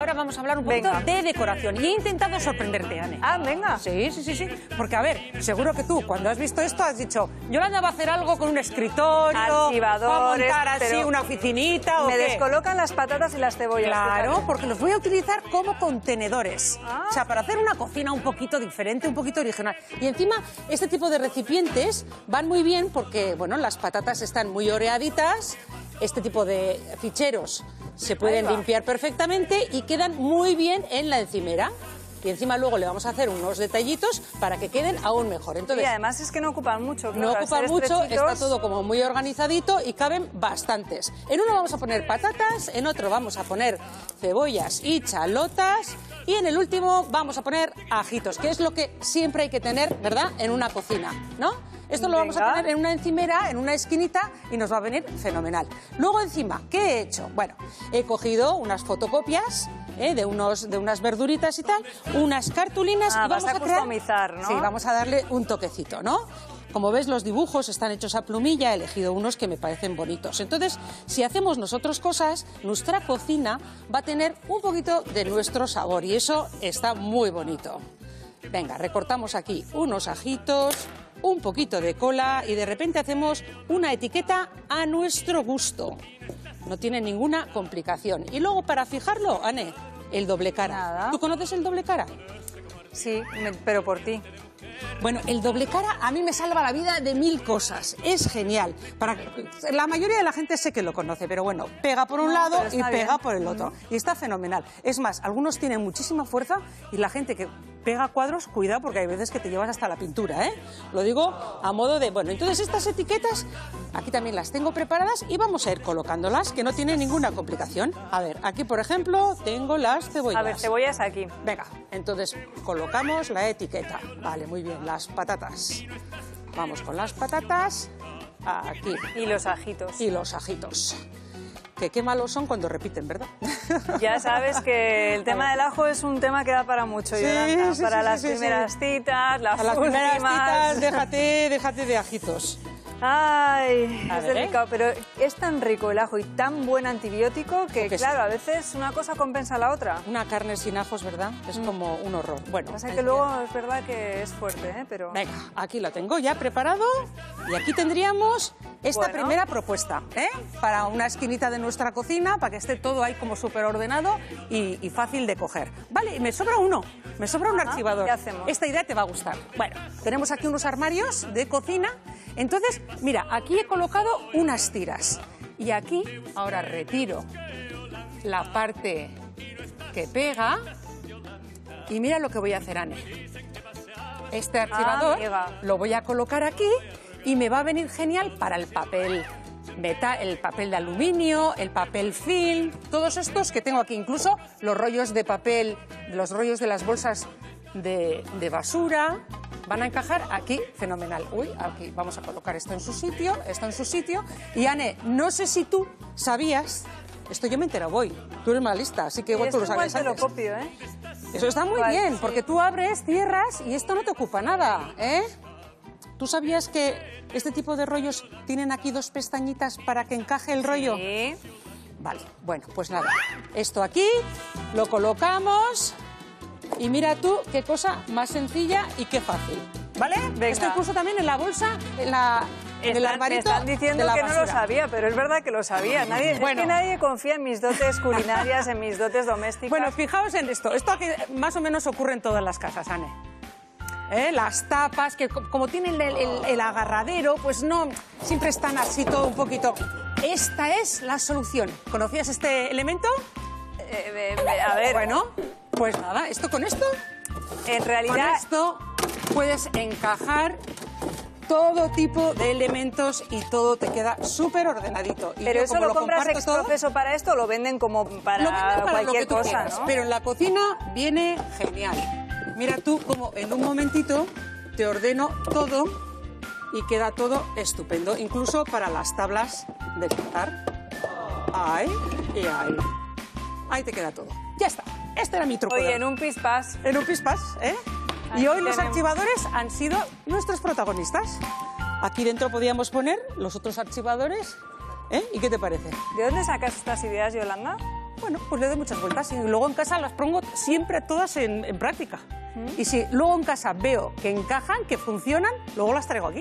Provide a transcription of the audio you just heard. Ahora vamos a hablar un poquito de decoración. Y he intentado sorprenderte, Ane. Ah, venga. Sí. Porque, a ver, seguro que tú, cuando has visto esto, has dicho, Yolanda va a hacer algo con un escritorio, va a montar así una oficinita, ¿o qué? Me descolocan las patatas y las cebollas. Claro, porque los voy a utilizar como contenedores. Ah. O sea, para hacer una cocina un poquito diferente, un poquito original. Y encima, este tipo de recipientes van muy bien porque, bueno, las patatas están muy oreaditas. Este tipo de ficheros se pueden limpiar perfectamente y quedan muy bien en la encimera. Y encima luego le vamos a hacer unos detallitos para que queden aún mejor. Entonces, y además es que no ocupan mucho. No ocupan mucho, está todo como muy organizadito y caben bastantes. En uno vamos a poner patatas, en otro vamos a poner cebollas y chalotas y en el último vamos a poner ajitos, que es lo que siempre hay que tener, ¿verdad?, en una cocina, ¿no? Esto lo vamos a poner en una encimera, en una esquinita, y nos va a venir fenomenal. Luego encima, ¿qué he hecho? Bueno, he cogido unas fotocopias de unas verduritas y tal, unas cartulinas y vamos a customizar, ¿no? Sí, vamos a darle un toquecito, ¿no? Como ves, los dibujos están hechos a plumilla, he elegido unos que me parecen bonitos. Entonces, si hacemos nosotros cosas, nuestra cocina va a tener un poquito de nuestro sabor y eso está muy bonito. Venga, recortamos aquí unos ajitos, un poquito de cola y de repente hacemos una etiqueta a nuestro gusto. No tiene ninguna complicación. Y luego, para fijarlo, Ane, el doble cara. Nada. ¿Tú conoces el doble cara? Sí, pero por ti. Bueno, el doble cara a mí me salva la vida de mil cosas. Es genial. La mayoría de la gente sé que lo conoce, pero bueno, pega por un lado y pega por el otro. Y está fenomenal. Es más, algunos tienen muchísima fuerza y la gente que pega cuadros, cuidado, porque hay veces que te llevas hasta la pintura, ¿eh? Lo digo a modo de... Bueno, entonces estas etiquetas, aquí también las tengo preparadas y vamos a ir colocándolas, que no tiene ninguna complicación. A ver, aquí, por ejemplo, tengo las cebollas. A ver, cebollas aquí. Venga, entonces colocamos la etiqueta. Vale, muy bien. Las patatas. Vamos con las patatas aquí. Y los ajitos. Y los ajitos. Que qué malos son cuando repiten, ¿verdad? Ya sabes que el tema del ajo es un tema que da para mucho, Yolanda. Para las primeras citas, las últimas citas, déjate de ajitos. Ay, es delicado, pero es tan rico el ajo y tan buen antibiótico que claro, a veces una cosa compensa a la otra. Una carne sin ajos, ¿verdad? Es como un horror. Bueno, pasa que luego es verdad que es fuerte, ¿eh? Pero... Venga, aquí lo tengo ya preparado y aquí tendríamos esta primera propuesta, ¿eh? Para una esquinita de nuestra cocina, para que esté todo ahí como súper ordenado y fácil de coger. Vale, y me sobra uno, me sobra un archivador. ¿Qué hacemos? Esta idea te va a gustar. Bueno, tenemos aquí unos armarios de cocina. Entonces, mira, aquí he colocado unas tiras y aquí ahora retiro la parte que pega y mira lo que voy a hacer, Ane. Este archivador lo voy a colocar aquí y me va a venir genial para el papel metal, el papel de aluminio, el papel film, todos estos que tengo aquí, incluso los rollos de papel, los rollos de las bolsas de basura. Van a encajar aquí, fenomenal. Uy, aquí vamos a colocar esto en su sitio. Y Ane, no sé si tú sabías, esto yo me entero hoy, tú eres más lista, así que igual tú lo sabes antes. Lo copio, ¿eh? Eso está muy bien, porque tú abres, cierras y esto no te ocupa nada, ¿eh? ¿Tú sabías que este tipo de rollos tienen aquí dos pestañitas para que encaje el rollo? Sí. Vale, bueno, pues nada, esto aquí lo colocamos... Y mira tú qué cosa más sencilla y qué fácil, ¿vale? Venga. Esto incluso también en la bolsa, en el armarito. Me están diciendo que no lo sabía, pero es verdad que lo sabía. Bueno. Es que nadie confía en mis dotes culinarias, en mis dotes domésticas. Bueno, fijaos en esto. Esto aquí más o menos ocurre en todas las casas, Ane. Las tapas, que como tienen el agarradero, pues no, siempre están así todo un poquito. Esta es la solución. ¿Conocías este elemento? A ver... Bueno... Pues nada, esto con esto, en realidad, con esto puedes encajar todo tipo de elementos y todo te queda súper ordenadito. Y pero yo, eso lo compras exprofeso para esto, lo venden como para cualquier cosa, quieras, ¿no? Pero en la cocina viene genial. Mira tú como en un momentito te ordeno todo y queda todo estupendo, incluso para las tablas de cortar. Ahí y ahí. Ahí te queda todo. Ya está. Este era mi truco. Oye, en un pispás. En un pispás, ¿eh? Aquí y hoy tenemos. Los archivadores han sido nuestros protagonistas. Aquí dentro podíamos poner los otros archivadores, ¿eh? ¿Y qué te parece? ¿De dónde sacas estas ideas, Yolanda? bueno, pues le doy muchas vueltas y luego en casa las pongo siempre todas en práctica. Y si luego en casa veo que encajan, que funcionan, luego las traigo aquí.